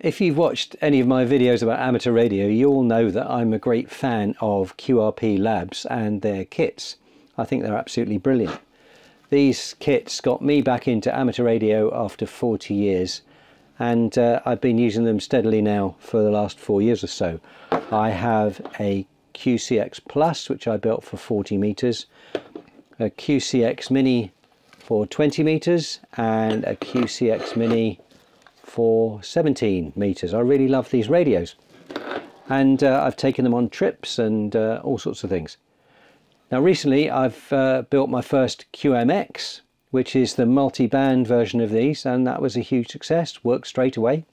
If you've watched any of my videos about amateur radio, you'll know that I'm a great fan of QRP Labs and their kits. I think they're absolutely brilliant. These kits got me back into amateur radio after 40 years, and I've been using them steadily now for the last 4 years or so. I have a QCX Plus, which I built for 40 meters, a QCX Mini for 20 meters, and a QCX Mini for 17 meters. I really love these radios, and I've taken them on trips and all sorts of things. Now recently I've built my first QMX, which is the multi-band version of these, and that was a huge success. Worked straight away,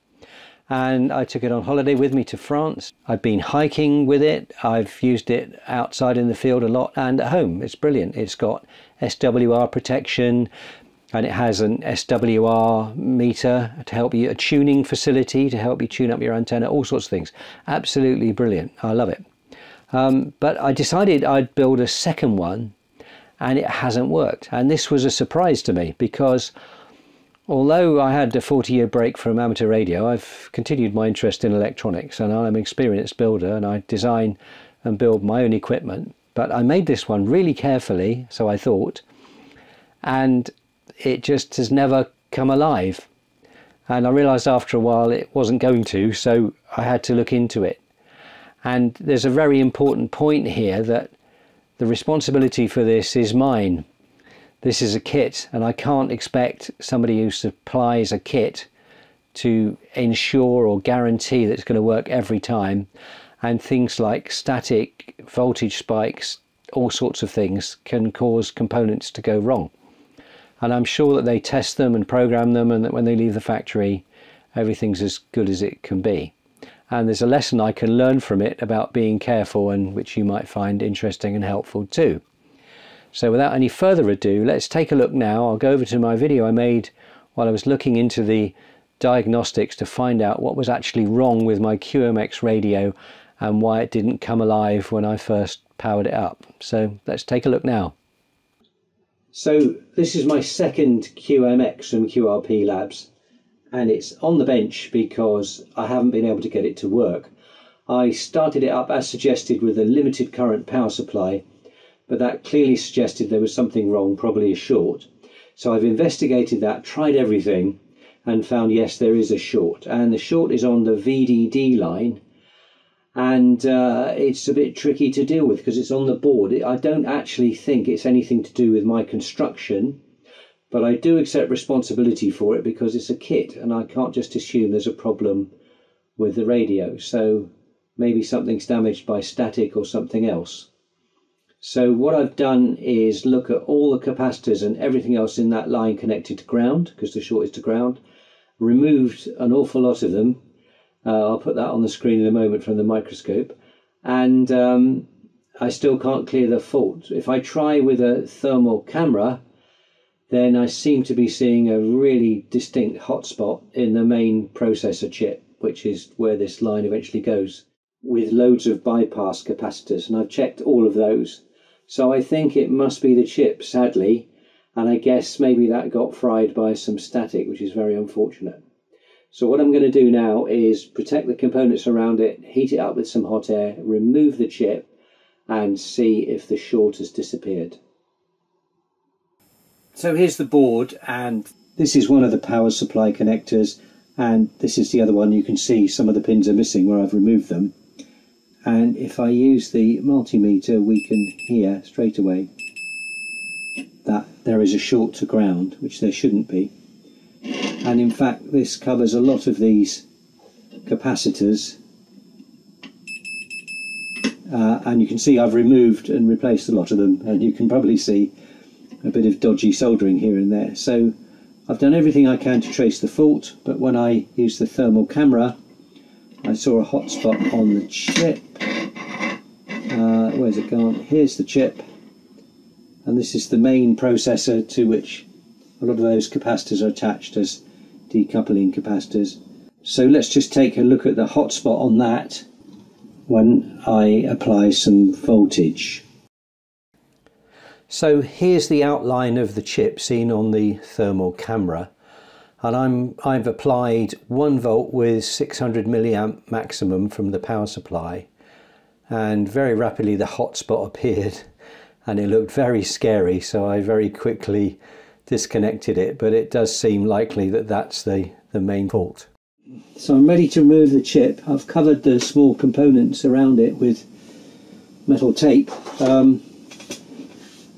and I took it on holiday with me to France. I've been hiking with it, I've used it outside in the field a lot, and at home. It's brilliant. It's got SWR protection, and it has an SWR meter to help you, a tuning facility to help you tune up your antenna, all sorts of things. Absolutely brilliant. I love it. But I decided I'd build a second one, and it hasn't worked. And this was a surprise to me, because although I had a 40-year break from amateur radio, I've continued my interest in electronics, and I'm an experienced builder, and I design and build my own equipment. But I made this one really carefully, so I thought, and it just has never come alive. And I realized after a while it wasn't going to, so I had to look into it. And there's a very important point here, that the responsibility for this is mine. This is a kit, and I can't expect somebody who supplies a kit to ensure or guarantee that it's going to work every time. And things like static, voltage spikes, all sorts of things can cause components to go wrong. And I'm sure that they test them and program them, and that when they leave the factory everything's as good as it can be. And there's a lesson I can learn from it about being careful, and which you might find interesting and helpful too. So without any further ado, let's take a look now. I'll go over to my video I made while I was looking into the diagnostics to find out what was actually wrong with my QMX radio and why it didn't come alive when I first powered it up. So let's take a look now. So this is my second QMX from QRP Labs, and it's on the bench because I haven't been able to get it to work. I started it up as suggested with a limited current power supply, but that clearly suggested there was something wrong, probably a short. So I've investigated that, tried everything, and found yes, there is a short, and the short is on the VDD line. And it's a bit tricky to deal with because it's on the board. I don't actually think it's anything to do with my construction, but I do accept responsibility for it because it's a kit, and I can't just assume there's a problem with the radio. So maybe something's damaged by static or something else. So what I've done is look at all the capacitors and everything else in that line connected to ground, because the short is to ground, removed an awful lot of them. I'll put that on the screen in a moment from the microscope, and I still can't clear the fault. If I try with a thermal camera, then I seem to be seeing a really distinct hotspot in the main processor chip, which is where this line eventually goes, with loads of bypass capacitors, and I've checked all of those. So I think it must be the chip, sadly, and I guess maybe that got fried by some static, which is very unfortunate. So what I'm going to do now is protect the components around it, heat it up with some hot air, remove the chip, and see if the short has disappeared. So here's the board, and this is one of the power supply connectors, and this is the other one. You can see some of the pins are missing where I've removed them. And if I use the multimeter, we can hear straight away that there is a short to ground, which there shouldn't be. And in fact, this covers a lot of these capacitors. And you can see I've removed and replaced a lot of them. And you can probably see a bit of dodgy soldering here and there. So I've done everything I can to trace the fault. But when I used the thermal camera, I saw a hotspot on the chip. Where's it gone? Here's the chip. And this is the main processor to which a lot of those capacitors are attached as decoupling capacitors. So let's just take a look at the hotspot on that when I apply some voltage. So here's the outline of the chip seen on the thermal camera, and I've applied 1 volt with 600 milliamp maximum from the power supply, and very rapidly the hotspot appeared and it looked very scary, so I very quickly disconnected it, but it does seem likely that that's the main fault. So I'm ready to remove the chip. I've covered the small components around it with metal tape.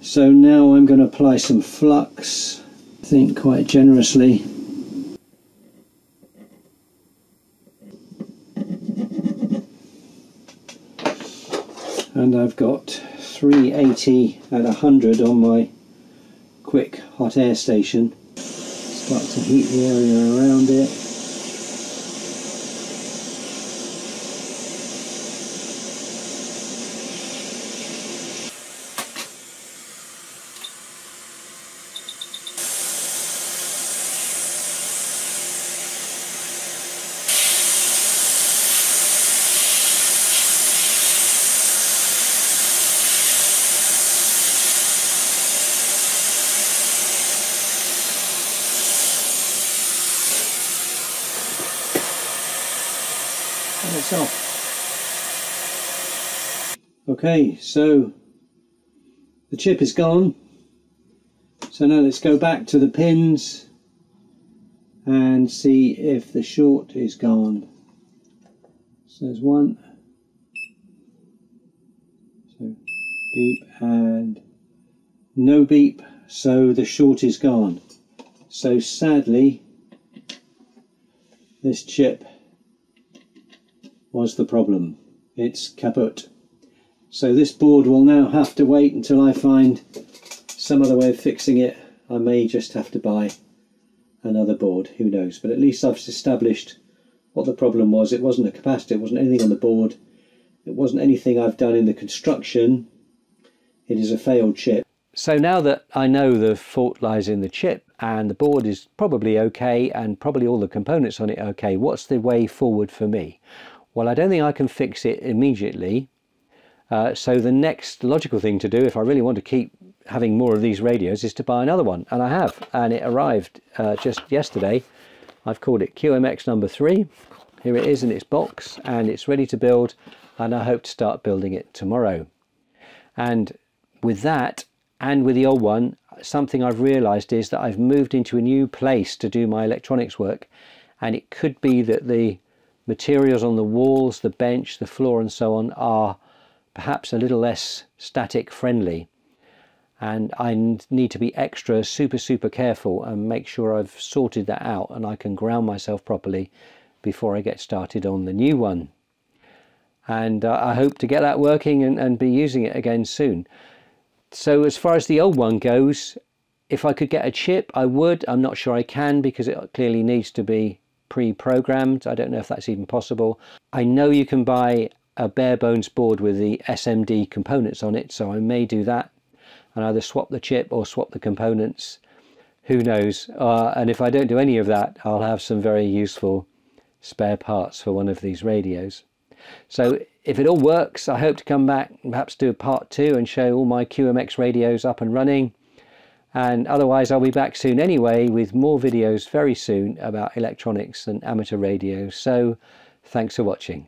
So now I'm going to apply some flux, I think quite generously. And I've got 380 at 100 on my quick hot air station. Start to heat the area around it. Okay, so the chip is gone, so now let's go back to the pins and see if the short is gone. So there's one, so beep and no beep, so the short is gone. So sadly this chip was the problem. It's kaput. So this board will now have to wait until I find some other way of fixing it. I may just have to buy another board, who knows, but at least I've established what the problem was. It wasn't a capacitor, it wasn't anything on the board, it wasn't anything I've done in the construction. It is a failed chip. So now that I know the fault lies in the chip and the board is probably okay and probably all the components on it are okay, what's the way forward for me? Well, I don't think I can fix it immediately, so the next logical thing to do, if I really want to keep having more of these radios, is to buy another one, and I have, and it arrived just yesterday. I've called it QMX number 3. Here it is in its box, and it's ready to build, and I hope to start building it tomorrow. And with that, and with the old one, something I've realised is that I've moved into a new place to do my electronics work, and it could be that the materials on the walls, the bench, the floor and so on are perhaps a little less static friendly, and I need to be extra super careful and make sure I've sorted that out and I can ground myself properly before I get started on the new one. And I hope to get that working and be using it again soon. So as far as the old one goes, if I could get a chip I would. I'm not sure I can because it clearly needs to be pre-programmed. I don't know if that's even possible. I know you can buy a bare bones board with the SMD components on it, so I may do that and either swap the chip or swap the components, who knows, and if I don't do any of that I'll have some very useful spare parts for one of these radios. So if it all works, I hope to come back and perhaps do a part 2 and show all my QMX radios up and running. And otherwise I'll be back soon anyway with more videos very soon about electronics and amateur radio. So thanks for watching.